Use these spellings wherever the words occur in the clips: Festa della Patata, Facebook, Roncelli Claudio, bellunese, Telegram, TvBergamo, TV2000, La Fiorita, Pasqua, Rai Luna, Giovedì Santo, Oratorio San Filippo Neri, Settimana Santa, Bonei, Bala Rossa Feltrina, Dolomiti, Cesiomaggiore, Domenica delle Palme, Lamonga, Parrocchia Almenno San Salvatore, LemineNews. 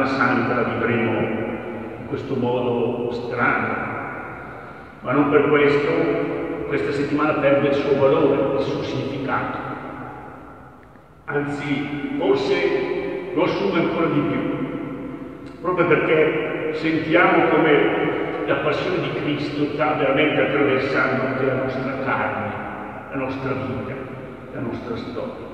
settimana santa la vivremo in questo modo strano, ma non per questo questa settimana perde il suo valore, il suo significato. Anzi, forse lo assume ancora di più, proprio perché sentiamo come la passione di Cristo sta veramente attraversando anche la nostra carne, la nostra vita, la nostra storia.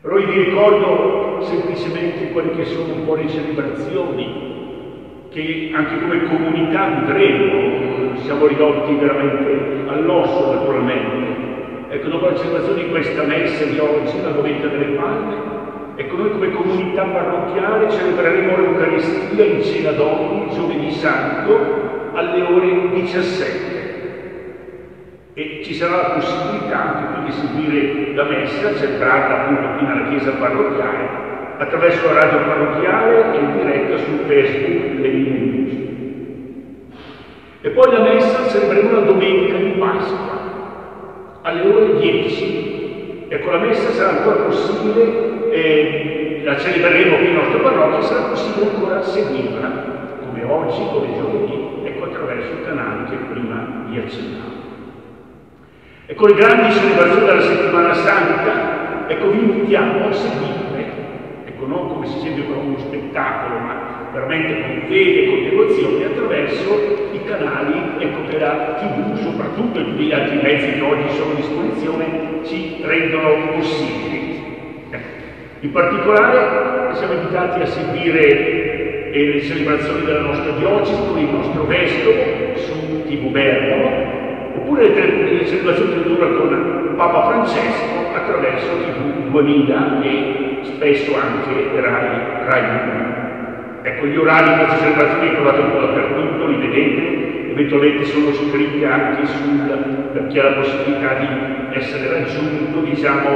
Però io vi ricordo semplicemente quelle che sono un po' le celebrazioni che anche come comunità vivremo. Siamo ridotti veramente all'osso, naturalmente. Ecco, dopo la celebrazione di questa messa di oggi, la domenica delle palme, ecco, noi come comunità parrocchiale celebreremo l'Eucaristia in cena domini, Giovedì Santo, alle ore 17. E ci sarà la possibilità anche di seguire la messa celebrata appunto qui nella chiesa parrocchiale attraverso la radio parrocchiale e in diretta sul Facebook LemineNews. E poi la messa celebreremo la domenica di Pasqua alle ore 10. Ecco, la messa sarà ancora possibile, la celebreremo qui in nostra parrocchia, sarà possibile ancora seguirla come oggi, come giovedì, ecco, attraverso il canale che prima vi accennavo. E con le grandi celebrazioni della settimana santa, ecco, vi invitiamo a seguire, ecco, non come si segue con uno spettacolo, ma veramente con fede e con devozione, attraverso i canali, ecco, della TV, soprattutto e tutti gli altri mezzi che oggi sono a disposizione ci rendono possibili. In particolare siamo invitati a seguire le celebrazioni della nostra diocesi con il nostro vescovo su TvBergamo, oppure le celebrazioni che dura con Papa Francesco attraverso TV2000 e spesso anche Rai Luna. Ecco, gli orari di queste celebrazioni li trovate un po' dappertutto, li vedete, eventualmente sono scritti anche per chi ha la possibilità di essere raggiunto, diciamo,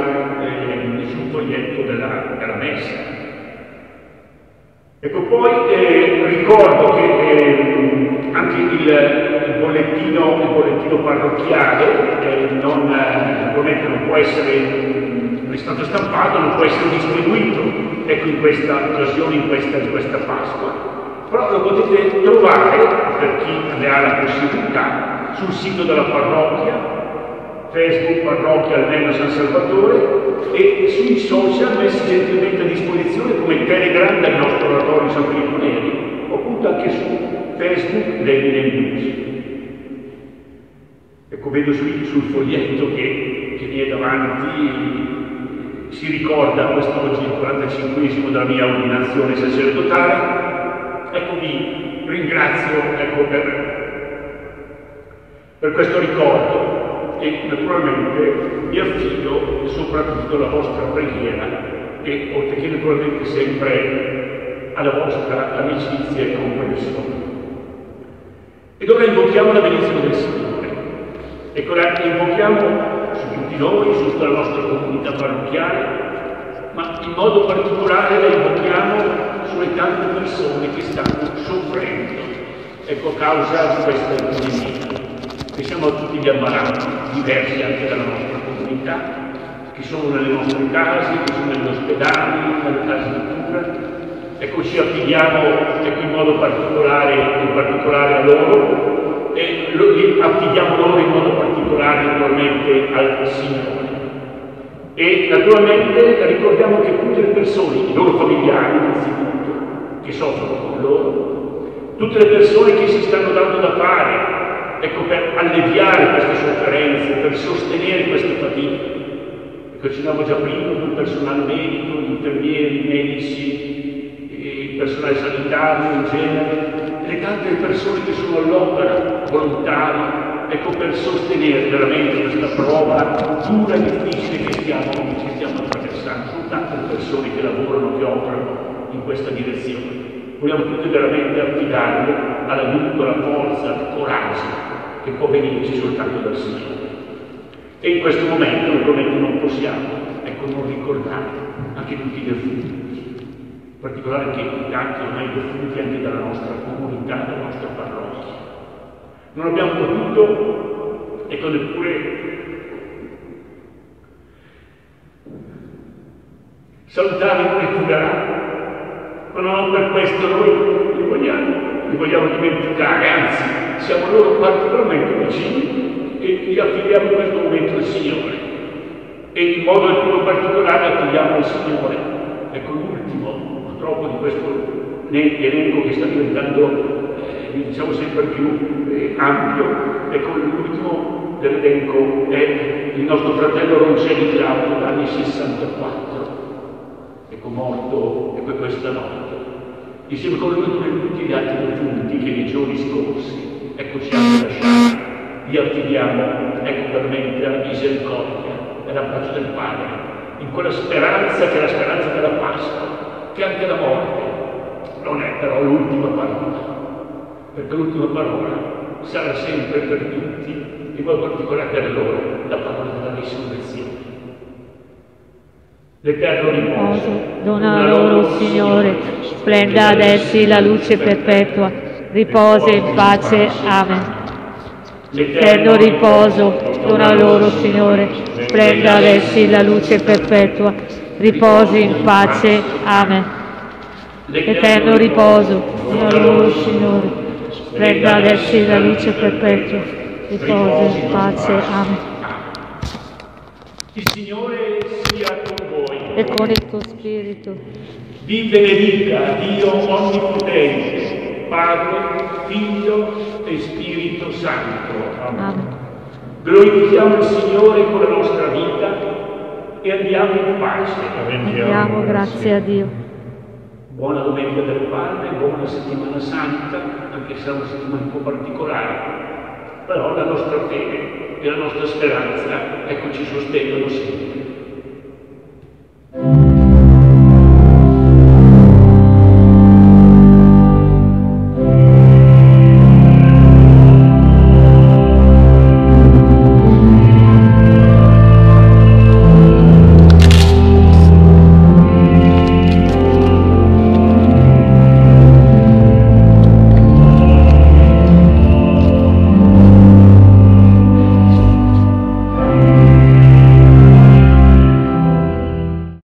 sul foglietto della messa. Ecco, poi ricordo che anche il bollettino parrocchiale naturalmente non può essere, è stato stampato, non può essere distribuito, ecco, in questa occasione, in questa Pasqua, però lo potete trovare, per chi ne ha la possibilità, sul sito della parrocchia, Facebook Parrocchia Almenno San Salvatore, e sui social messi gentilmente a disposizione come Telegram del nostro Oratorio San Filippo Neri, oppure anche su Facebook LemineNews. Ecco, vedo sul foglietto che mi è davanti, si ricorda quest'oggi il 45esimo della mia ordinazione sacerdotale. Ecco, vi ringrazio, ecco, per questo ricordo. E naturalmente mi affido soprattutto alla vostra preghiera e oltre che naturalmente sempre alla vostra amicizia e comprensione. Ed ora invochiamo la benedizione del Signore. Ecco, la invochiamo su tutti noi, su tutta la nostra comunità parrocchiale, ma in modo particolare la invochiamo sulle tante persone che stanno soffrendo, ecco, a causa di questa epidemia. Pensiamo a tutti gli ammalati, diversi anche dalla nostra comunità, che sono nelle nostre case, che sono negli ospedali, nelle case di cura. Ecco, ci affidiamo, ecco, in modo particolare a loro, e affidiamo loro in modo particolare naturalmente al Signore. E naturalmente ricordiamo che tutte le persone, i loro familiari innanzitutto, che soffrono con loro, tutte le persone che si stanno dando da fare, ecco, per alleviare queste sofferenze, per sostenere queste fatiche. Ecco, ci andavo già prima il personale medico, gli infermieri, i medici, il personale sanitario in genere, le tante persone che sono all'opera, volontari, ecco, per sostenere veramente questa prova dura e difficile che stiamo attraversando. Sono tante persone che lavorano, che operano in questa direzione. Vogliamo tutti veramente affidarle all'aiuto, alla forza, al coraggio che può venirci soltanto dal Signore. E in questo momento naturalmente non possiamo, ecco, non ricordare anche tutti i defunti, in particolare che tanti ormai defunti anche dalla nostra comunità, dalla nostra parrocchia. Non abbiamo potuto, ecco, neppure salutare i funerali, ma non per questo noi li vogliamo dimenticare, anzi, siamo loro particolarmente vicini e li affidiamo in questo momento al Signore. E in modo più particolare affidiamo al Signore. Ecco l'ultimo, purtroppo, di questo elenco che sta diventando, diciamo, sempre più ampio. Ecco l'ultimo dell'elenco è il nostro fratello Roncelli Claudio, anni 64, ecco morto, ecco questa notte. Insieme con lui e tutti gli altri defunti che nei giorni scorsi, ecco, ci hanno lasciato, li attiviamo, ecco, veramente alla misericordia e all'abbraccio del Padre, in quella speranza che è la speranza della Pasqua, che anche la morte non è però l'ultima parola, perché l'ultima parola sarà sempre per tutti, in modo particolare per loro, la parola della risurrezione. L'eterno riposo, dona loro, Signore, splenda ad essi la luce perpetua, riposa in pace. Amen. L'eterno riposo, dona loro, Signore, splenda ad essi la luce perpetua, riposa in pace. Amen. L'eterno riposo, dona loro, Signore, splenda ad essi la luce perpetua, riposa in pace. Amen. Il Signore sia con voi e con il tuo spirito. Vi benedica Dio Onnipotente, Padre, Figlio e Spirito Santo. Amen. Glorifichiamo il Signore con la nostra vita e andiamo in pace. Andiamo, grazie a Dio. Buona domenica del Padre, buona settimana santa, anche se è una settimana un po' particolare, però la nostra fede e la nostra speranza, ecco, ci sostengono sempre.